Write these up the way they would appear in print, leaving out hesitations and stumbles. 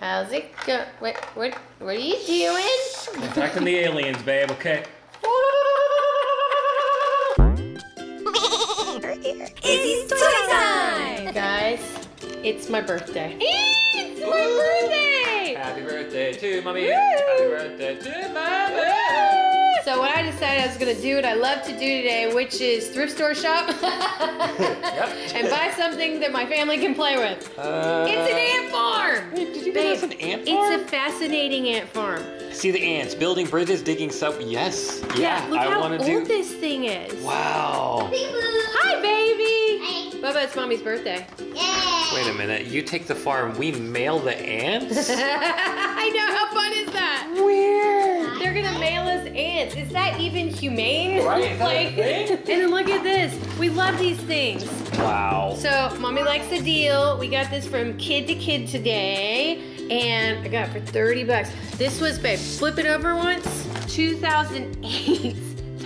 How's it go? Wait, what are you doing? Attacking the aliens, babe, okay? Izzy's Toy Time! Guys, it's my birthday. It's my birthday! Happy birthday to Mommy! Woo! Happy birthday to Mommy! So what I decided I was gonna do what I love to do today, which is thrift store shop. Yep. And buy something that my family can play with. It's an ant farm! Wait, did you know it's an ant farm? It's a fascinating ant farm. See the ants building bridges, digging stuff. Yes. Yeah, look how old this thing is. Wow. Hi, baby. Hi. Bubba, it's Mommy's birthday. Yay. Wait a minute. You take the farm, we mail the ants? I know. How fun is that? Weird. They're going to mail us ants. Is that even humane? Right. Like, and then look at this. We love these things. Wow. So, Mommy likes the deal. We got this from Kid to Kid today. And I got it for 30 bucks. This was, babe, flip it over once, 2008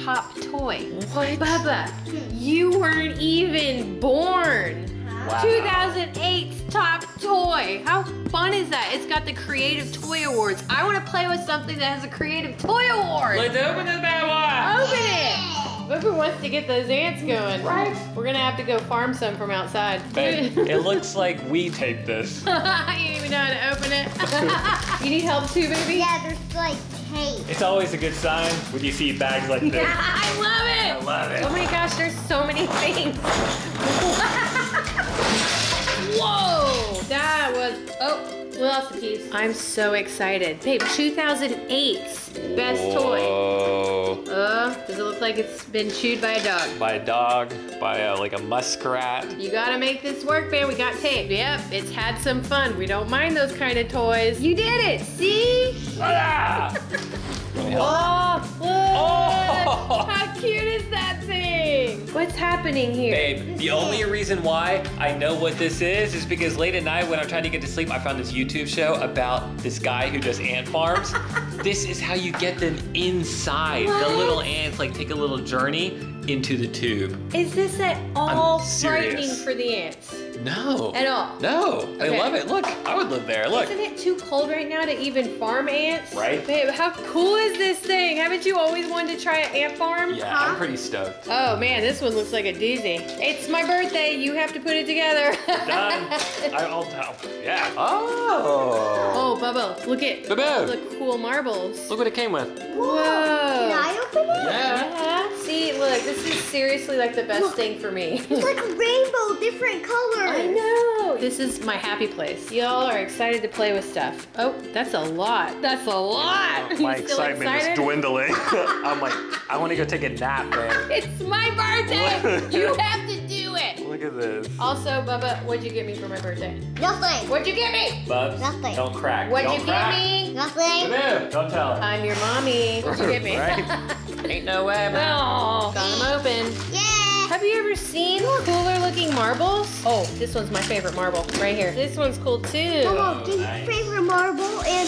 top toy. What? Bubba, you weren't even born. Wow. 2008 top toy. How fun is that? It's got the Creative Toy Awards. I want to play with something that has a Creative Toy Award. Let's open this bad boy. Open it. Bubba wants to get those ants going. Right. We're gonna have to go farm some from outside. Babe, it looks like we taped this. You didn't even know how to open it. You need help too, baby? Yeah, there's like tape. It's always a good sign when you see bags like this. Yeah, I love it. I love it. Oh my gosh, there's so many things. Whoa. That was, oh. What else to keep? I'm so excited. Babe, 2008's best toy. Whoa. Does it look like it's been chewed by a dog? By a dog, by like a muskrat. You gotta make this work, man. We got taped. Yep, it's had some fun. We don't mind those kind of toys. You did it, see? Ah! Oh, look! Oh! How cute is that thing? What's happening here? Babe, the only reason why I know what this is because late at night when I'm trying to get to sleep, I found this YouTube show about this guy who does ant farms. This is how you get them inside. What? The little ants like take a little journey into the tube. Is this at all frightening for the ants? No. At all? No. Okay. I love it. Look, I would live there. Look. Isn't it too cold right now to even farm ants? Right. Babe, how cool is this thing? Haven't you always wanted to try an ant farm? Yeah, huh? I'm pretty stoked. Oh man, this one looks like a doozy. It's my birthday. You have to put it together. Done. I'll tell. Yeah. Oh. Oh, Bubba, look at all the cool marbles. Look what it came with. Whoa. Can I open it? Yeah. Uh-huh. See, look, this is seriously like the best thing for me. It's like a rainbow, different colors. I know. This is my happy place. Y'all are excited to play with stuff. Oh, that's a lot. That's a lot. Oh, my excitement is dwindling. I'm like, I want to go take a nap, man. It's my birthday. You have to do it. Look at this. Also, Bubba, what'd you get me for my birthday? Nothing. What'd you get me? Bubs, nothing. Don't crack. What'd you get me? Nothing. Don't tell her. I'm your mommy. What'd you get me? Right? Ain't no way, man. Oh, got them open. Yeah. Have you ever seen cooler looking marbles? Oh, this one's my favorite marble, right here. This one's cool too. Mama, do your favorite marble and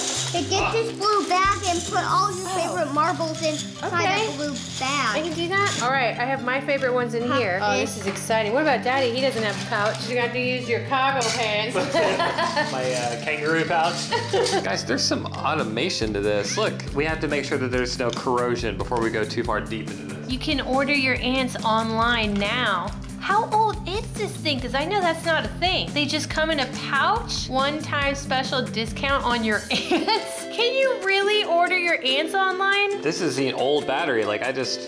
get this blue bag and put all your favorite marbles inside a blue bag. I can do that? All right, I have my favorite ones in here. Oh, this is exciting. What about Daddy? He doesn't have a pouch. You got to use your cargo pants. My kangaroo pouch. Guys, there's some automation to this. Look, we have to make sure that there's no corrosion before we go too far deep into this. You can order your ants online now. How old is this thing? Because I know that's not a thing. They just come in a pouch, one-time special discount on your ants. Can you really order your ants online? This is an old battery, like I just...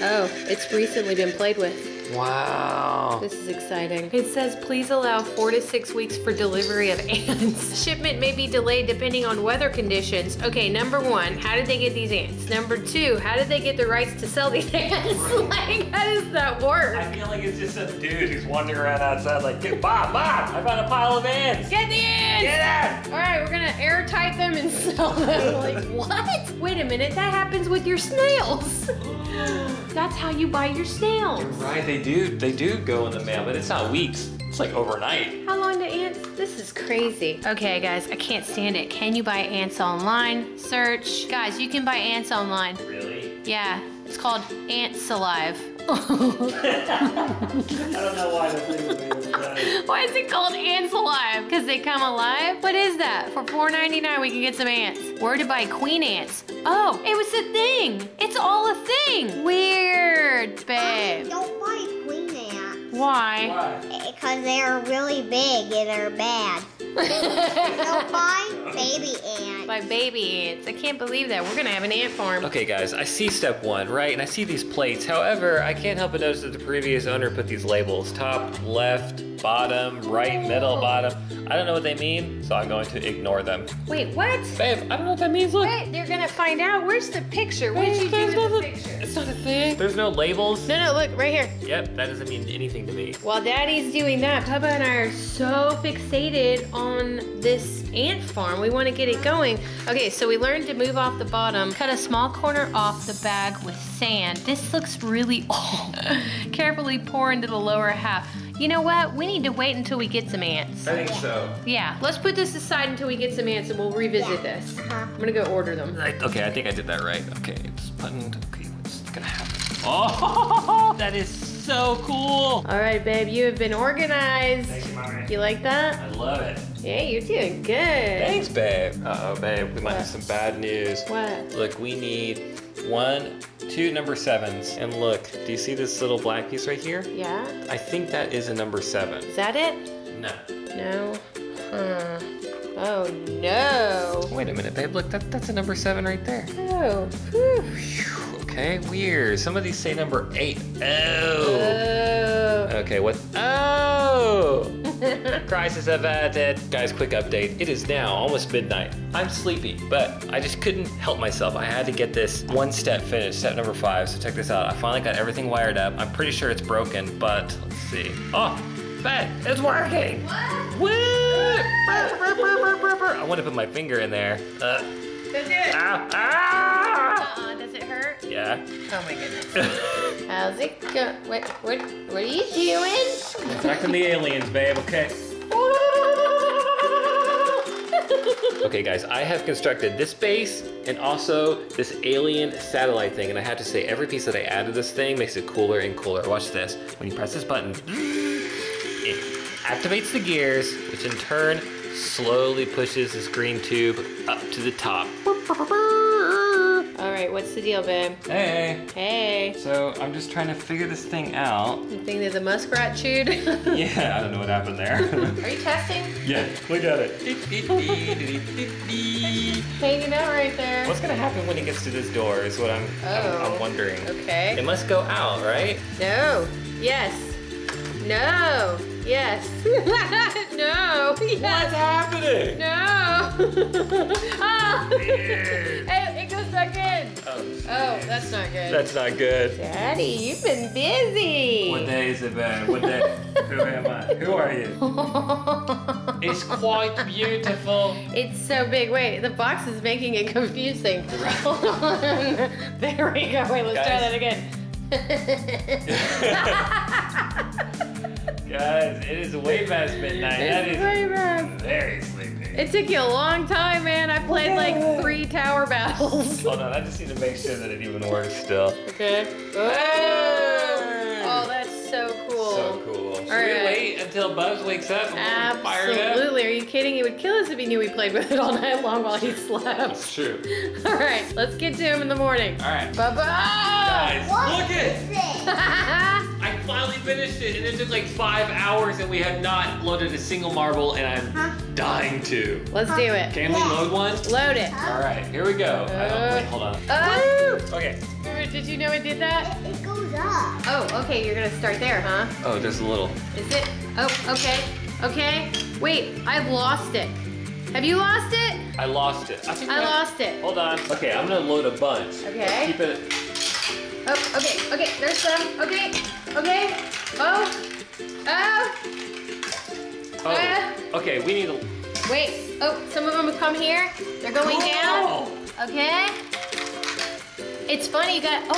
Oh, it's recently been played with. Wow. This is exciting. It says, please allow 4 to 6 weeks for delivery of ants. Shipment may be delayed depending on weather conditions. Okay, number 1, how did they get these ants? Number 2, how did they get the rights to sell these ants? Like, how does that work? I feel like it's just a dude who's wandering around outside like, Bob, I found a pile of ants. Get the ants! Get them! All right, we're gonna airtight them and sell them. Like, what? Wait a minute, that happens with your snails. That's how you buy your snails. You're right, they do go in the mail, but it's not weeks. It's like overnight. How long do ants? This is crazy. Okay, guys, I can't stand it. Can you buy ants online? Search. Guys, you can buy ants online. Really? Yeah. It's called Ants Alive. I don't know why the thing would be Why is it called Ants Alive? Because they come alive? What is that? For $4.99, we can get some ants. Where to buy queen ants? Oh, it was a thing. It's all a thing. Weird, babe. I don't like queen ants. Why? Because they are really big and they're bad. So buy baby ants. Buy baby ants. I can't believe that. We're going to have an ant farm. Okay, guys, I see step one, right? And I see these plates. However, I can't help but notice that the previous owner put these labels. Top, left, bottom, right, middle, bottom. I don't know what they mean, so I'm going to ignore them. Wait, what? Babe, I don't know what that means. Look. Wait, they're going to find out. Where's the picture? What did you do to the picture? It's not a thing. There's no labels. No, look, right here. Yep, that doesn't mean anything to me. While Daddy's doing that, Papa and I are so fixated on this ant farm. We want to get it going. Okay, so we learned to move off the bottom. Cut a small corner off the bag with sand. This looks really old. Carefully pour into the lower half. You know what? We need to wait until we get some ants. I think so. Yeah, let's put this aside until we get some ants and we'll revisit this. I'm gonna go order them. Okay, I think I did that right. Okay, it's buttoned. Okay, what's gonna happen? Oh, that is so cool. All right, babe, you have been organized. Thank you, Mommy. You like that? I love it. Yeah, you're doing good. Thanks, babe. Uh-oh, babe, we might have some bad news. What? Look, we need 1, 2 number 7s. And look, do you see this little black piece right here? Yeah. I think that is a number 7. Is that it? No. No? Oh, no. Wait a minute, babe. Look, that's a number 7 right there. Oh. Whew. Okay, weird. Some of these say number 8. Oh. Okay, what? Oh. Crisis averted. Guys, quick update. It is now almost midnight. I'm sleepy, but I just couldn't help myself. I had to get this one step finished, step number 5. So check this out. I finally got everything wired up. I'm pretty sure it's broken, but let's see. Oh, but it's working. What? Woo! I want to put my finger in there. That's it. Ow, ow. Does it hurt? Yeah. Oh my goodness. How's it going? What are you doing? Attacking the aliens, babe, okay. Okay, guys, I have constructed this base and also this alien satellite thing, and I have to say every piece that I add to this thing makes it cooler and cooler. Watch this. When you press this button, it activates the gears, which in turn slowly pushes this green tube up to the top. All right, what's the deal, babe? Hey. Hey. So I'm just trying to figure this thing out. You think that the muskrat chewed? Yeah, I don't know what happened there. Are you testing? Yeah, look at it. Hanging out right there. What's gonna happen when it gets to this door is what I'm wondering. Okay. It must go out, right? No, yes, no. Yes. No. Yes. What's happening? No. Oh. It goes back in. Oh, geez. Oh, that's not good. That's not good. Daddy, you've been busy. What day is it, babe? What day? Who am I? Who are you? It's quite beautiful. It's so big. Wait, the box is making it confusing. Hold on. There we go. Wait, let's try that again. Guys, it is way past midnight. That is very sleepy. It took you a long time, man. I played like 3 tower battles. Hold on, I just need to make sure that it even works still. Okay. Oh, that's so cool. So cool. Should we wait until Bubs wakes up and we're fired up? Absolutely. Are you kidding? He would kill us if he knew we played with it all night long while he slept. That's true. All right, let's get to him in the morning. All right. Bubba. Guys, look at it. I finally finished it, and it took like 5 hours, and we have not loaded a single marble, and I'm dying to. Let's do it. Can we load one? Load it. All right, here we go. Wait, hold on. Okay. Did you know it did that? It goes up. Oh, okay, you're gonna start there, huh? Oh, just a little. Is it? Oh, okay, okay. Wait, I've lost it. Have you lost it? I lost it. I lost it. Hold on. Okay, I'm gonna load a bunch. Okay. Let's keep it. Oh, okay, okay, there's some, okay, okay, okay, we need to... Wait, oh, some of them have come here, they're going down, okay? It's funny, you got,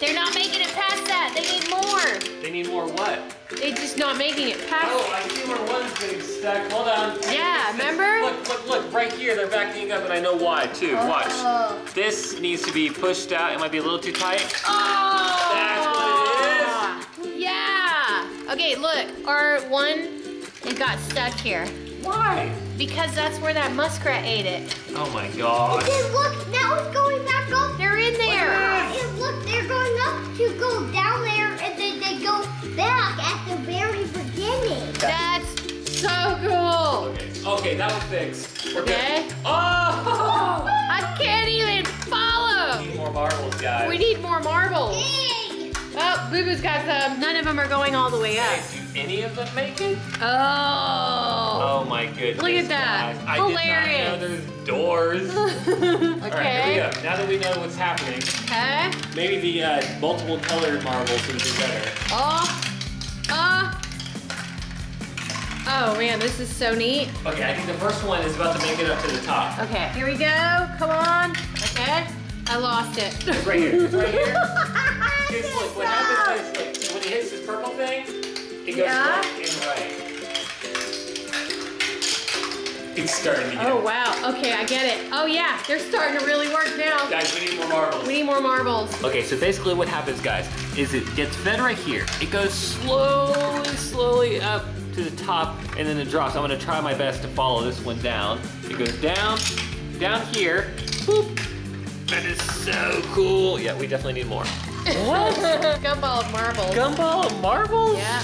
they're not making it past that, they need more. They need more what? They're just not making it past. Oh, I see where one's getting stuck, hold on. Yeah, remember? Look, look, look, right here, they're backing up, and I know why, too, watch. This needs to be pushed out, it might be a little too tight. Oh! That's what it is! Yeah! Okay, look, our one, It got stuck here. Why? Because that's where that muskrat ate it. Oh my gosh. And then look, now it's going back up. They're in there. And look, they're going up to go down there, and then they go back at the very beginning. That's so cool. Okay, okay, that was fixed. We're okay. Good. Oh! I can't even follow. We need more marbles, guys. We need more marbles. Dang. Oh, Boo-Boo's got some. None of them are going all the way up. Hey, do any of them make it? Oh. Oh my goodness. Look at that. Guys. Hilarious. I did not know there's doors. Okay. All right, here we go. Now that we know what's happening, okay. Maybe the multiple colored marbles would be better. Oh man, this is so neat. Okay, I think the first one is about to make it up to the top. Okay, here we go, come on. Okay, I lost it. It's right here, it's right here. Just look, what happens is when he hits this purple thing, it goes left and right. It's starting to get Oh wow, okay, I get it. Oh yeah, they're starting to really work now. Guys, we need more marbles. We need more marbles. Okay, so basically what happens, guys, is it gets fed right here. It goes slowly, slowly up to the top, and then it drops. I'm gonna try my best to follow this one down. It goes down, down here. Boop. That is so cool. Yeah, we definitely need more. What? Gumball of marbles. Gumball of marbles? Yeah.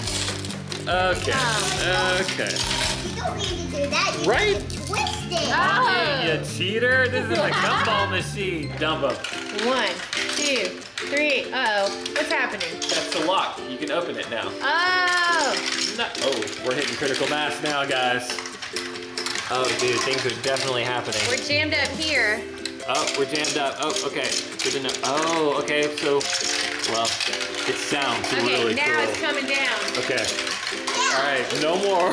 Okay, okay. You don't need to do that. You need to twist it. Oh. You cheater. This is a gumball machine. Dumbo. 1, 2, 3. Uh-oh, what's happening? That's the lock. You can open it now. Oh. Oh, we're hitting critical mass now, guys. Oh, dude, things are definitely happening. We're jammed up here. Oh, we're jammed up. Oh, okay. Good to know. Oh, okay. So, well, it sounds really cool. Okay, now it's coming down. Okay. All right, no more.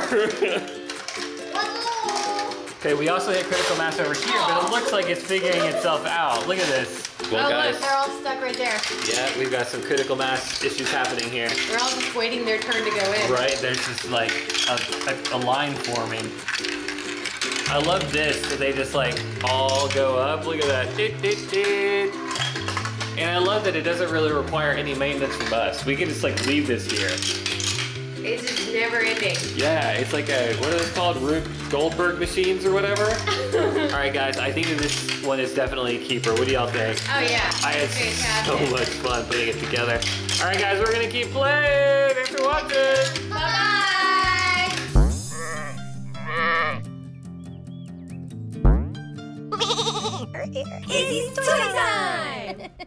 Okay, we also hit critical mass over here, but it looks like it's figuring itself out. Look at this. Well, guys, look, they're all stuck right there. Yeah, we've got some critical mass issues happening here. They're all just waiting their turn to go in. Right, there's just like a line forming. I love this, so they just like all go up. Look at that. Doot, doot, doot. And I love that it doesn't really require any maintenance from us. We can just like leave this here. It's just never ending. Yeah, it's like a, what are those called? Rube Goldberg machines or whatever? All right, guys, I think that this one is definitely a keeper. What do y'all think? Oh, yeah. I had so much fun putting it together. All right, guys, we're going to keep playing. Thanks for watching. Bye-bye. Izzy's Toy Time.